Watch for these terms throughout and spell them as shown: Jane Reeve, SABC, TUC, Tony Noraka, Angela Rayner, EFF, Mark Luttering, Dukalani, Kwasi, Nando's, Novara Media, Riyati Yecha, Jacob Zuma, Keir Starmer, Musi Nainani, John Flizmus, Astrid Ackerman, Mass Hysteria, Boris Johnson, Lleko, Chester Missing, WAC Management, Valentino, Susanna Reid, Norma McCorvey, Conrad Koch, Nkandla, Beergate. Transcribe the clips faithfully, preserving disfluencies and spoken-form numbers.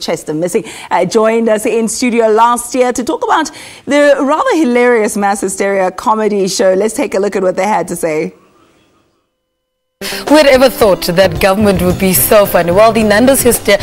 Chester Missing uh, joined us in studio last year to talk about the rather hilarious Mass Hysteria comedy show. Let's take a look at what they had to say. Who had ever thought that government would be so funny? Well, the Nando's hyster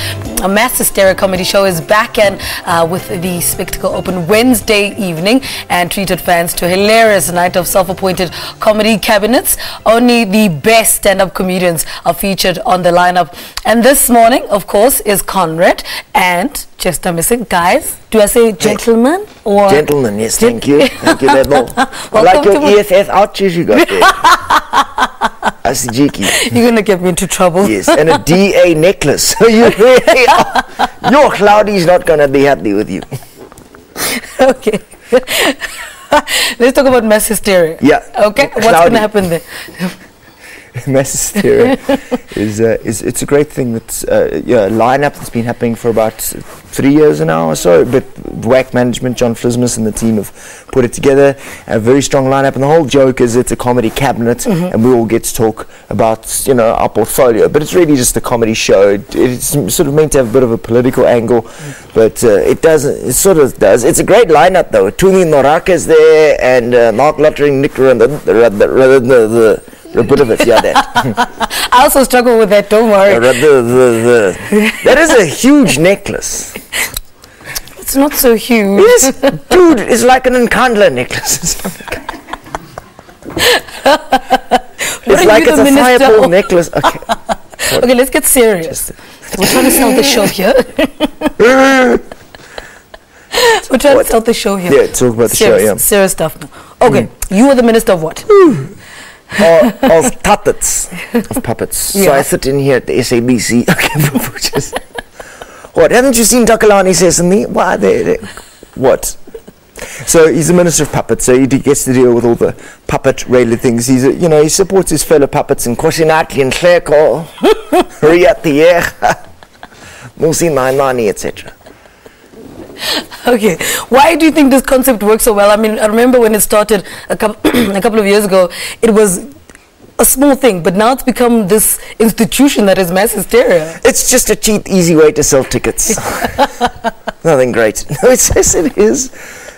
Mass Hysteria comedy show is back and uh, with the spectacle open Wednesday evening and treated fans to a hilarious night of self-appointed comedy cabinets. Only the best stand-up comedians are featured on the lineup. And this morning, of course, is Conrad and Chester Missing. Guys, do I say gentlemen or gentlemen? Yes, thank you, thank you very much. I like your E F F outreach you got there. You're gonna get me into trouble. Yes, and a D A necklace. Your Cloudy's not gonna be happy with you. Okay. Let's talk about Mass Hysteria. Yeah. Okay. Cloudy. What's gonna happen there? Mass Hysteria is uh, is it's a great thing. That's uh, yeah, a lineup that's been happening for about three years now or so. But W A C Management, John Flizmus and the team have put it together. A very strong lineup, and the whole joke is it's a comedy cabinet, mm-hmm. and we all get to talk about you know our portfolio. But it's really just a comedy show. It, it's sort of meant to have a bit of a political angle, mm-hmm. but uh, it doesn't. It sort of does. It's a great lineup though. Tony Noraka is there, and uh, Mark Luttering, Nick and the the a bit of it, yeah, that. I also struggle with that, don't worry. That is a huge necklace. It's not so huge. Yes, dude, it's like an Nkandla necklace. It's like it's a fireball necklace. Okay. Okay, let's get serious. We're trying to sell the show here. We're trying what? to sell the show here. Yeah, talk about the serious, show, yeah. Serious stuff now. Okay, mm. you are the minister of what? of puppets, of puppets. Yeah. So I sit in here at the S A B C. Okay, what? Haven't you seen Dukalani says to me? Why they, they? What? So he's a minister of puppets. So he gets to deal with all the puppet-related things. He's, a, you know, he supports his fellow puppets in Kwasi and Lleko, Riyati Yecha, Musi Nainani, et cetera. Okay, why do you think this concept works so well? I mean, I remember when it started a, a couple of years ago, it was a small thing, but now it's become this institution that is Mass Hysteria. It's just a cheap, easy way to sell tickets. Nothing great. No, it says it is.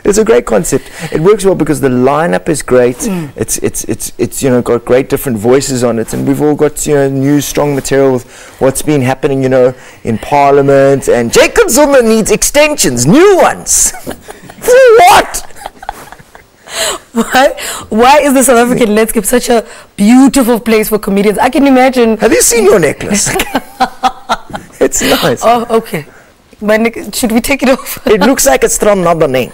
It's a great concept. It works well because the lineup is great. Mm. It's it's it's it's you know got great different voices on it, and we've all got you know new strong material with what's been happening you know in Parliament, and Jacob Zuma needs extensions, new ones. For what? Why why is the South African landscape such a beautiful place for comedians? I can imagine. Have you seen your necklace? It's nice. Oh, okay. My neck, should we take it off? It looks like it's from Nabane.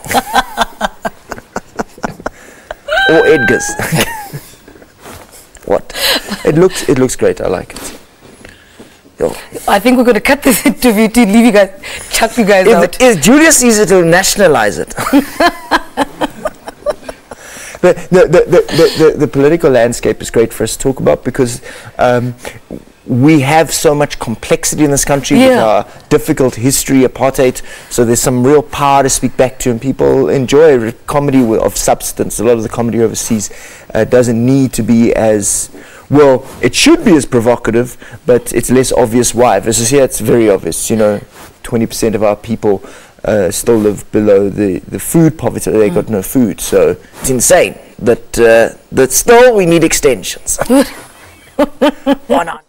Or Edgar's. What? It looks it looks great. I like it. Yo. I think we're going to cut this interview to leave you guys, chuck you guys if out. If Julius Caesar to nationalize it. the, the, the, the, the, the political landscape is great for us to talk about because... Um, we have so much complexity in this country, yeah. with our difficult history, apartheid, so there's some real power to speak back to, and people enjoy comedy of substance. A lot of the comedy overseas uh, doesn't need to be as, well, it should be as provocative, but it's less obvious why. Versus here, it's very obvious, you know, twenty percent of our people uh, still live below the, the food poverty, they mm. got no food, so it's insane that, uh, that still we need extensions. Why not?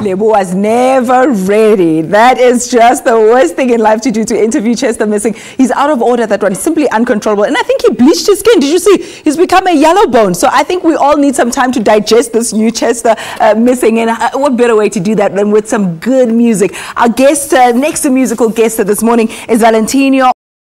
Lebo was never ready. That is just the worst thing in life to do, to interview Chester Missing. He's out of order, that one. He's simply uncontrollable. And I think he bleached his skin. Did you see? He's become a yellow bone. So I think we all need some time to digest this new Chester uh, Missing. And uh, what better way to do that than with some good music? Our guest, uh, next musical guest this morning is Valentino.